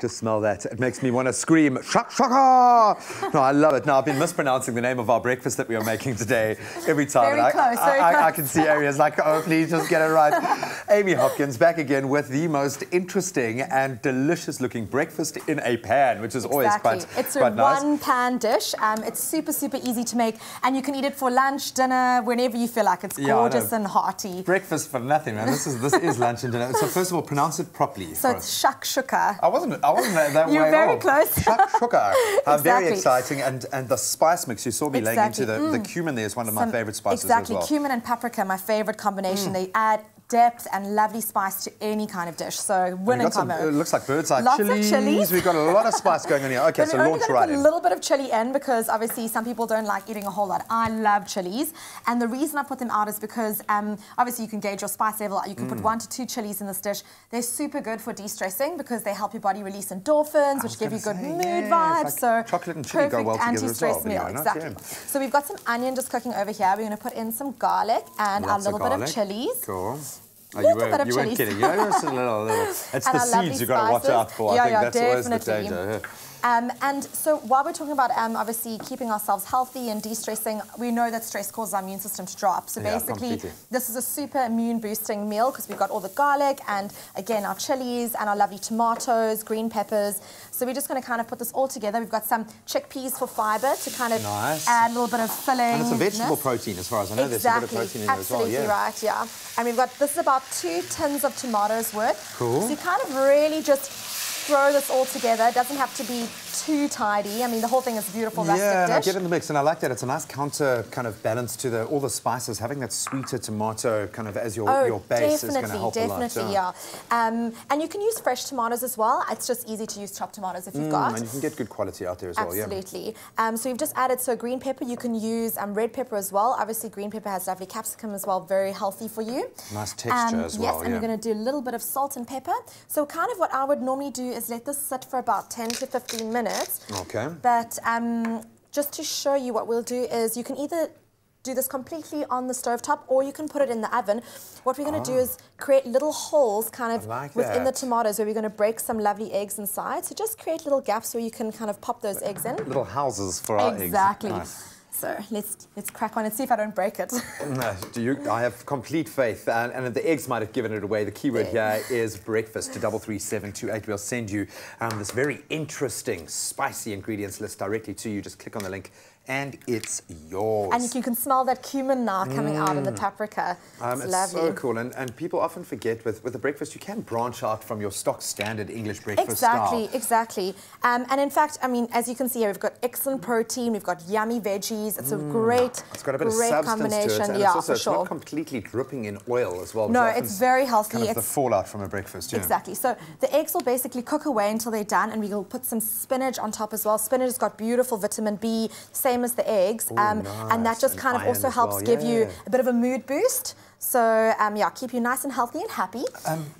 Just smell that. It makes me want to scream, Shakshuka! No, I love it. Now, I've been mispronouncing the name of our breakfast that we are making today every time. I can see areas like, oh, please just get it right. Amy Hopkins back again with the most interesting and delicious looking breakfast in a pan, which is always quite nice. It's a one-pan dish. It's super, super easy to make, and you can eat it for lunch, dinner, whenever you feel like. It's gorgeous and hearty. Breakfast for nothing, man. This is lunch and dinner. So first of all, pronounce it properly. So it's shakshuka. I wasn't that way. You're very close. Shakshuka. Very exciting. And the spice mix, you saw me laying into the cumin there, is one of my favourite spices as well. Cumin and paprika, my favourite combination. They add depth and lovely spice to any kind of dish. So winning combo. It looks like bird's eye chilies. We've got a lot of spice going on here. Okay, so launch right in. A little bit of chili in because obviously some people don't like eating a whole lot. I love chilies, and the reason I put them out is because obviously you can gauge your spice level. You can put 1 to 2 chilies in this dish. They're super good for de-stressing because they help your body release endorphins, which give you good mood vibes. Like so chocolate and chili go well together as well. Meal. Yeah, exactly. So we've got some onion just cooking over here. We're going to put in some garlic and a little bit of chilies. Cool. Oh, you weren't kidding. You know, just a little. It's the seeds you've got to watch out for. I think that's always the danger. And so while we're talking about obviously keeping ourselves healthy and de-stressing, we know that stress causes our immune system to drop. So basically, this is a super immune boosting meal because we've got all the garlic and again our chilies and our lovely tomatoes, green peppers. So we're just going to kind of put this all together. We've got some chickpeas for fibre to kind of add a little bit of filling. And it's a vegetable protein as far as I know. There's a bit of protein in there as well. Absolutely right. And we've got, this is about 2 tins of tomatoes worth. Cool. So you kind of really just throw this all together. It doesn't have to be too tidy. I mean, the whole thing is a beautiful rustic dish. Yeah, get in the mix, and I like that. It's a nice counter kind of balance to the, all the spices. Having that sweeter tomato kind of as your base is going to help a lot. And you can use fresh tomatoes as well. It's just easy to use chopped tomatoes if you've got. And you can get good quality out there as well. Absolutely. So we've just added green pepper. You can use red pepper as well. Obviously, green pepper has lovely capsicum as well. Very healthy for you. Nice texture as well. Yes, and we're going to do a little bit of salt and pepper. So kind of what I would normally do is let this sit for about 10 to 15 minutes. Okay. But just to show you what we'll do is you can either do this completely on the stovetop or you can put it in the oven. What we're going to do is create little holes kind of within the tomatoes where we're going to break some lovely eggs inside. So just create little gaps where you can kind of pop those eggs in. Little houses for our eggs. Exactly. Nice. So let's crack on and see if I don't break it. I have complete faith, and the eggs might have given it away. The keyword here is breakfast. To 33728, we'll send you this very interesting, spicy ingredients list directly to you. Just click on the link, and it's yours. And you can smell that cumin now coming out of the paprika. It's lovely. So cool, and people often forget with a breakfast, you can branch out from your stock standard English breakfast style. Exactly. And in fact, I mean, as you can see here, we've got excellent protein, we've got yummy veggies. It's a great, it's got a bit of substance to it, and it's also not completely dripping in oil as well. No, it's very healthy. Kind of the fallout from a breakfast. Exactly. So the eggs will basically cook away until they're done, and we'll put some spinach on top as well. Spinach has got beautiful vitamin B. Same as the eggs. And that just kind of also helps give you a bit of a mood boost. So, keep you nice and healthy and happy.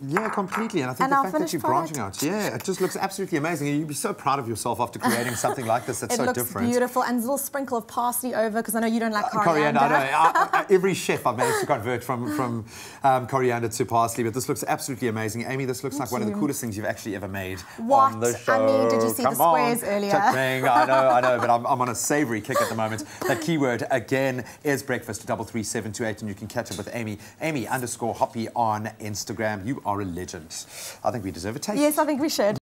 Yeah, completely. And I think the fact that you're branching out, it just looks absolutely amazing. You'd be so proud of yourself after creating something like this that's so different. It looks beautiful. And a little sprinkle of parsley over, because I know you don't like coriander. I know. Every chef I've managed to convert from coriander to parsley, but this looks absolutely amazing. Amy, this looks like one of the coolest things you've actually ever made on the show. I mean, did you see the squares earlier? I know, but I'm on a savoury kick at the moment. That keyword, again, is breakfast, 33728, and you can catch up with Amy. Amy_Hoppy on Instagram. You are a legend. I think we deserve a taste. Yes, I think we should.